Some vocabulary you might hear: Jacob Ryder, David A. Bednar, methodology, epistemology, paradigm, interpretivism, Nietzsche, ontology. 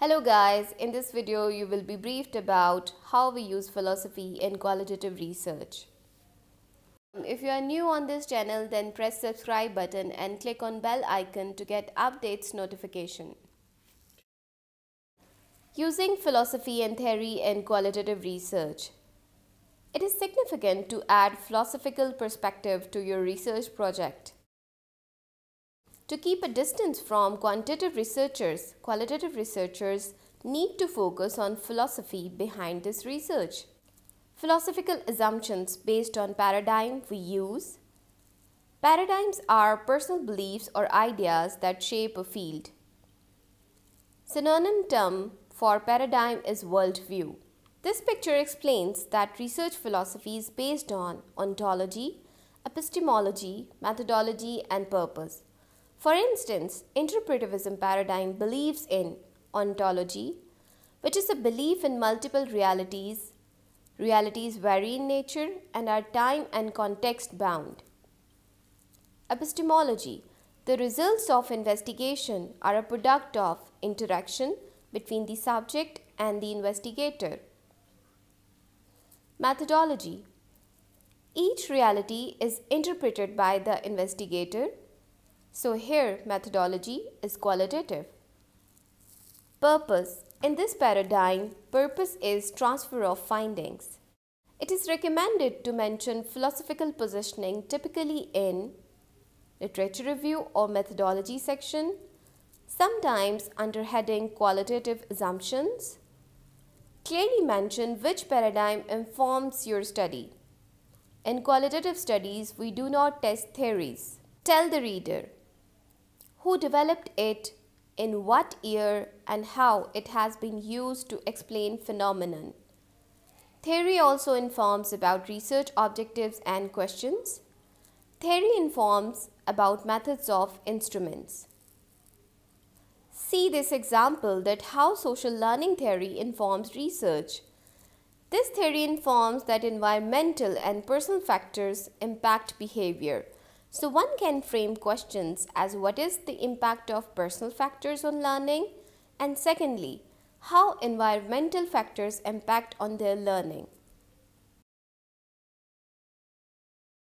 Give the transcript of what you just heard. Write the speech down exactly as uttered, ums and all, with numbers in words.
Hello guys, in this video you will be briefed about how we use philosophy in qualitative research. If you are new on this channel, then press subscribe button and click on bell icon to get updates notification. Using philosophy and theory in qualitative research. It is significant to add philosophical perspective to your research project. To keep a distance from quantitative researchers, qualitative researchers need to focus on philosophy behind this research. Philosophical assumptions based on paradigm we use. Paradigms are personal beliefs or ideas that shape a field. Synonym term for paradigm is worldview. This picture explains that research philosophy is based on ontology, epistemology, methodology, and purpose. For instance, interpretivism paradigm believes in ontology, which is a belief in multiple realities. Realities vary in nature and are time and context bound. Epistemology, the results of investigation are a product of interaction between the subject and the investigator. Methodology, each reality is interpreted by the investigator. So here methodology is qualitative. Purpose. In this paradigm, purpose is transfer of findings. It is recommended to mention philosophical positioning typically in literature review or methodology section, sometimes under heading qualitative assumptions. Clearly mention which paradigm informs your study. In qualitative studies, we do not test theories. Tell the reader who developed it, in what year, and how it has been used to explain phenomenon. Theory also informs about research objectives and questions. Theory informs about methods of instruments. See this example that how social learning theory informs research. This theory informs that environmental and personal factors impact behavior. So one can frame questions as what is the impact of personal factors on learning, and secondly, how environmental factors impact on their learning.